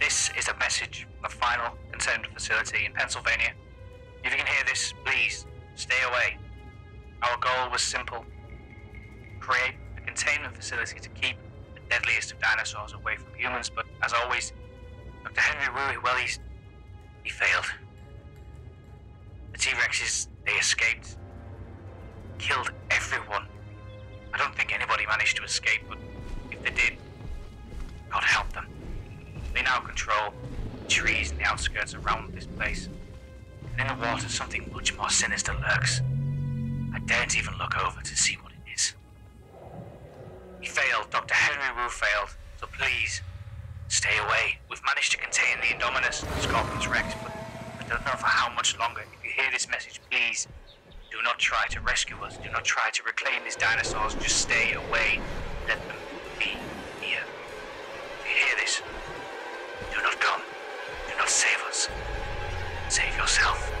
This is a message of final consent facility in Pennsylvania. If you can hear this, please stay away. Our goal was simple. Create a containment facility to keep the deadliest of dinosaurs away from humans, but as always, Dr. Henry Wu, well, he failed. The T-Rexes, they escaped. Killed everyone. I don't think anybody managed to escape, but if they did, God help them. They now control the trees and the outskirts around this place. And in the water, something much more sinister lurks. I daren't even look over to see what it is. He failed. Dr. Henry Wu failed. So please, stay away. We've managed to contain the Indominus Scorpius Rex, but I don't know for how much longer. If you hear this message, please do not try to rescue us. Do not try to reclaim these dinosaurs. Just stay away. Let them be here. If you hear this, do not come. Do not save us. Save yourself.